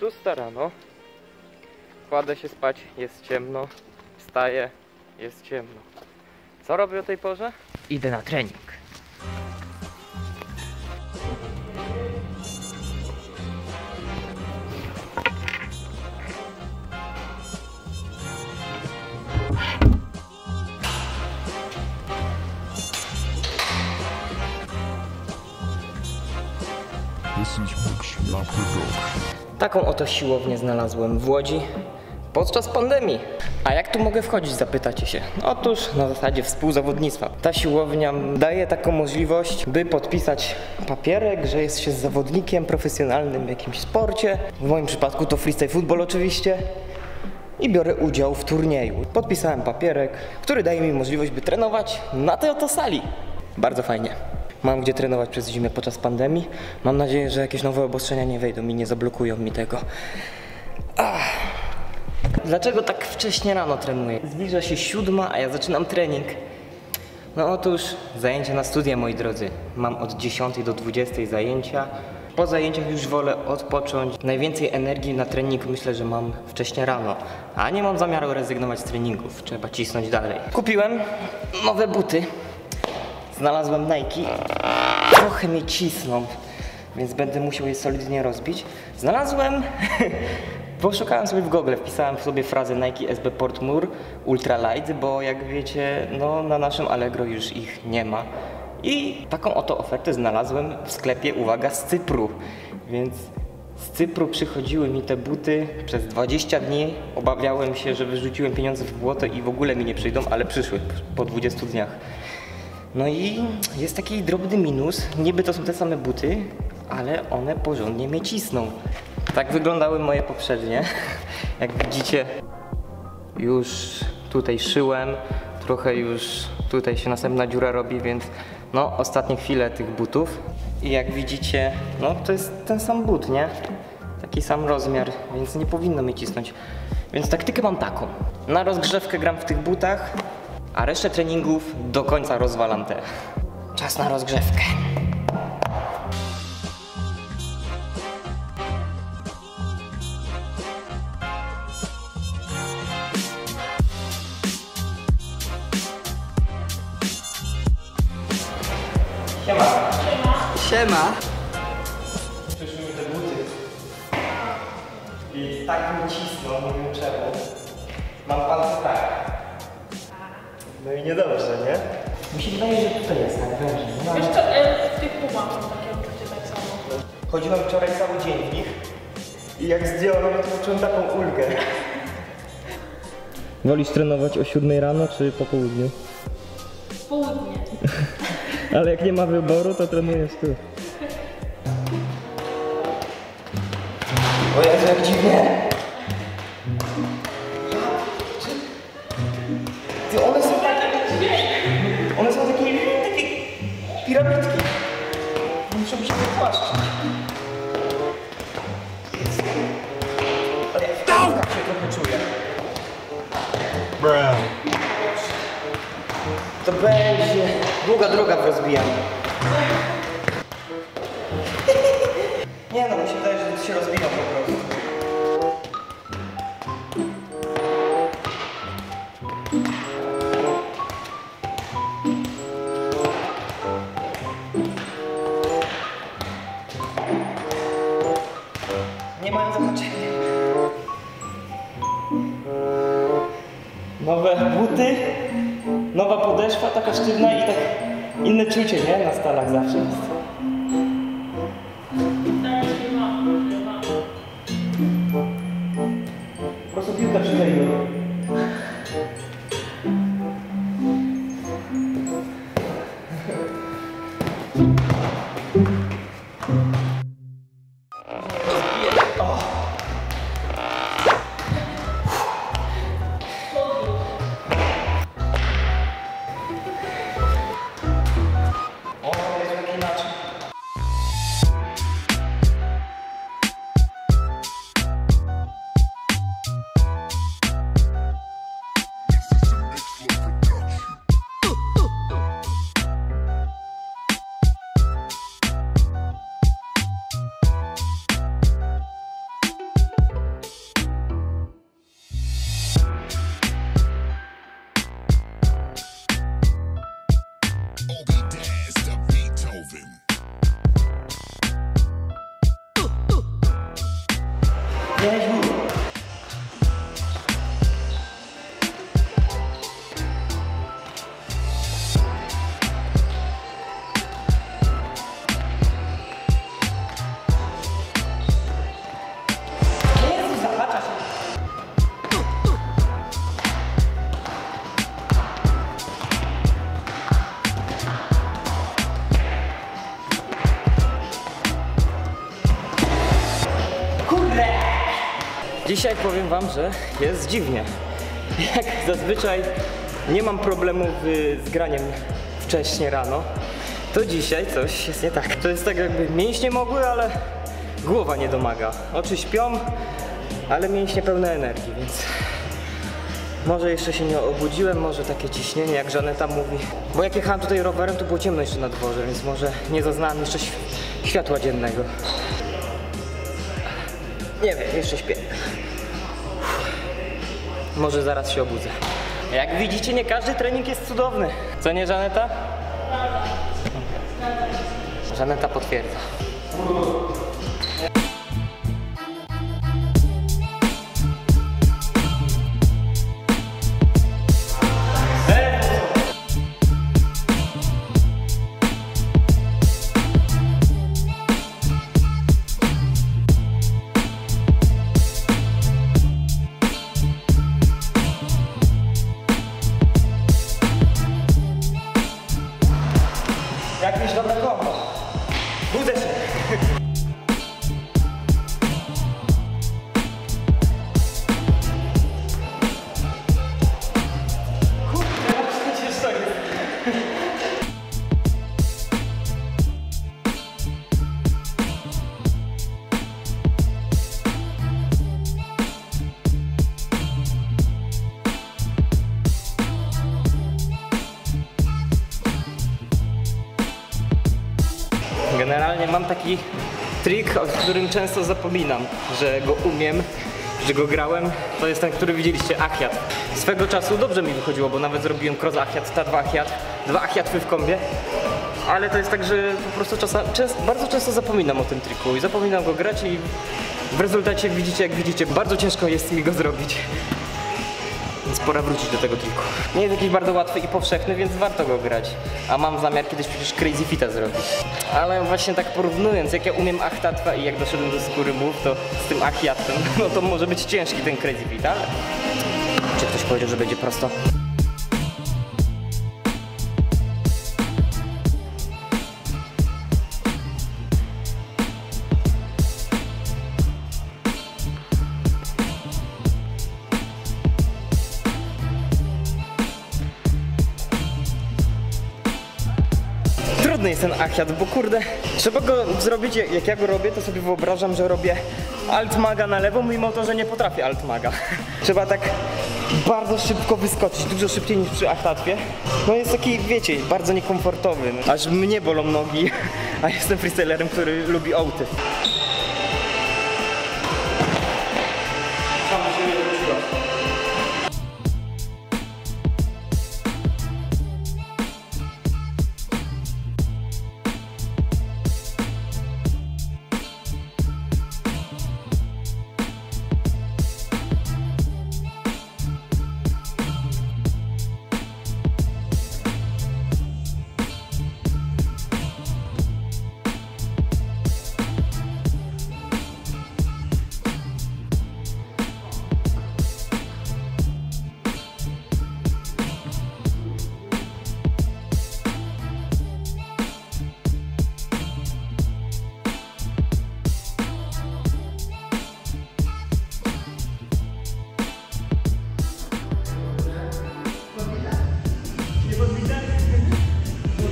6 rano, kładę się spać, jest ciemno, wstaję, jest ciemno. Co robię o tej porze? Idę na trening. Taką oto siłownię znalazłem w Łodzi podczas pandemii. A jak tu mogę wchodzić, zapytacie się? Otóż na zasadzie współzawodnictwa. Ta siłownia daje taką możliwość, by podpisać papierek, że jest się zawodnikiem profesjonalnym w jakimś sporcie. W moim przypadku to freestyle football oczywiście. I biorę udział w turnieju. Podpisałem papierek, który daje mi możliwość, by trenować na tej oto sali. Bardzo fajnie. Mam gdzie trenować przez zimę podczas pandemii. Mam nadzieję, że jakieś nowe obostrzenia nie wejdą i nie zablokują mi tego. Ach. Dlaczego tak wcześnie rano trenuję? Zbliża się 7:00, a ja zaczynam trening. No otóż zajęcia na studia, moi drodzy. Mam od 10 do 20 zajęcia. Po zajęciach już wolę odpocząć. Najwięcej energii na trening myślę, że mam wcześnie rano. A nie mam zamiaru rezygnować z treningów. Trzeba cisnąć dalej. Kupiłem nowe buty. Znalazłem Nike, trochę mnie cisną, więc będę musiał je solidnie rozbić. Znalazłem, poszukałem sobie w Google, wpisałem sobie frazę Nike SB Portmour ultra light, bo jak wiecie, no na naszym Allegro już ich nie ma. I taką oto ofertę znalazłem w sklepie, uwaga, z Cypru, więc z Cypru przychodziły mi te buty przez 20 dni. Obawiałem się, że wyrzuciłem pieniądze w błoto i w ogóle mi nie przyjdą, ale przyszły po 20 dniach. No i jest taki drobny minus, niby to są te same buty, ale one porządnie mnie cisną. Tak wyglądały moje poprzednie, jak widzicie. Już tutaj szyłem, trochę już tutaj się następna dziura robi, więc no ostatnie chwile tych butów. I jak widzicie, no to jest ten sam but, nie? Taki sam rozmiar, więc nie powinno mnie cisnąć. Więc taktykę mam taką. Na rozgrzewkę gram w tych butach. A resztę treningów do końca rozwalam te. Czas na rozgrzewkę. Siema. Siema. Przyszły mi te buty. I tak mi cisną, nie wiem czemu. Mam palce tak. No i niedobrze, nie? Mi się wydaje, że tutaj jest tak wężnie. No. Wiesz co, w tych pumach mam takie odczucie tak samo. Chodziłem wczoraj cały dzień w nich i jak zdjąłem, to poczułem taką ulgę. Wolisz trenować o 7 rano czy po południu? Południe. Ale jak nie ma wyboru, to trenujesz tu. O Jezu, jak dziwnie! Piramidki. Muszę się wypłaszczyć. Jest. Ale ja się trochę czuję. Bro. To będzie długa droga w rozbijaniu. Nie no, mi się wydaje, że się rozbija po prostu. Nie mają zakończenia. Nowe buty, nowa podeszwa, taka sztywna i tak inne czucie, nie? Na stalach zawsze jest. Po prostu piłka przykleiła. Inaczej. Dzisiaj powiem wam, że jest dziwnie. Jak zazwyczaj nie mam problemów z graniem wcześnie rano, to dzisiaj coś jest nie tak. To jest tak, jakby mięśnie mogły, ale głowa nie domaga. Oczy śpią, ale mięśnie pełne energii, więc może jeszcze się nie obudziłem, może takie ciśnienie, jak Żaneta mówi. Bo jak jechałem tutaj rowerem, to było ciemno jeszcze na dworze, więc może nie zaznałem jeszcze światła dziennego. Nie wiem, jeszcze śpię. Może zaraz się obudzę. Jak widzicie, nie każdy trening jest cudowny. Co nie, Żaneta? Żaneta potwierdza. Jakieś dobre kombo. Budzę się. Kurde, przecież to jest. Generalnie mam taki trik, o którym często zapominam, że go umiem, że go grałem. To jest ten, który widzieliście, achiat. Swego czasu dobrze mi wychodziło, bo nawet zrobiłem cross achiat, dwa achiatwy w kombie. Ale to jest tak, że po prostu bardzo często zapominam o tym triku i zapominam go grać i w rezultacie widzicie, jak widzicie, bardzo ciężko jest mi go zrobić. Więc pora wrócić do tego triku. Nie jest jakiś bardzo łatwy i powszechny, więc warto go grać. A mam zamiar kiedyś przecież crazy fita zrobić. Ale właśnie tak porównując, jak ja umiem achtatwa i jak doszedłem do skóry mów, to z tym achiatem, no to może być ciężki ten crazy fit, ale... Czy ktoś powiedział, że będzie prosto? Trudny jest ten achiat, bo kurde, trzeba go zrobić, jak ja go robię, to sobie wyobrażam, że robię altmaga na lewo, mimo to, że nie potrafię altmaga. Trzeba tak bardzo szybko wyskoczyć, dużo szybciej niż przy achtatwie. No jest taki, wiecie, bardzo niekomfortowy, no. Aż mnie bolą nogi, a jestem freestylerem, który lubi ołty.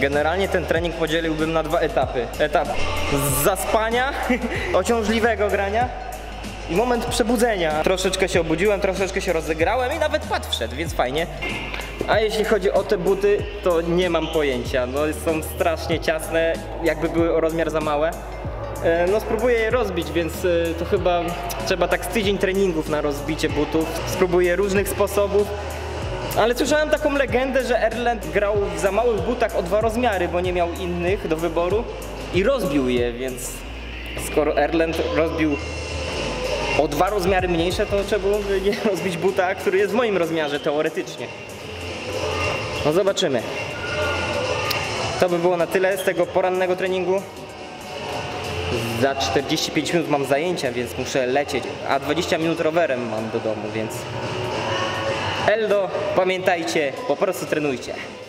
Generalnie ten trening podzieliłbym na dwa etapy. Etap zaspania, ociążliwego grania i moment przebudzenia. Troszeczkę się obudziłem, troszeczkę się rozegrałem i nawet pad wszedł, więc fajnie. A jeśli chodzi o te buty, to nie mam pojęcia. No, są strasznie ciasne, jakby były o rozmiar za małe. No spróbuję je rozbić, więc to chyba trzeba tak z tydzień treningów na rozbicie butów. Spróbuję różnych sposobów. Ale słyszałem taką legendę, że Erland grał w za małych butach o dwa rozmiary, bo nie miał innych do wyboru i rozbił je, więc skoro Erland rozbił o 2 rozmiary mniejsze, to trzeba było nie rozbić buta, który jest w moim rozmiarze teoretycznie. No zobaczymy. To by było na tyle z tego porannego treningu. Za 45 minut mam zajęcia, więc muszę lecieć, a 20 minut rowerem mam do domu, więc... Eldo, pamiętajcie, po prostu trenujcie.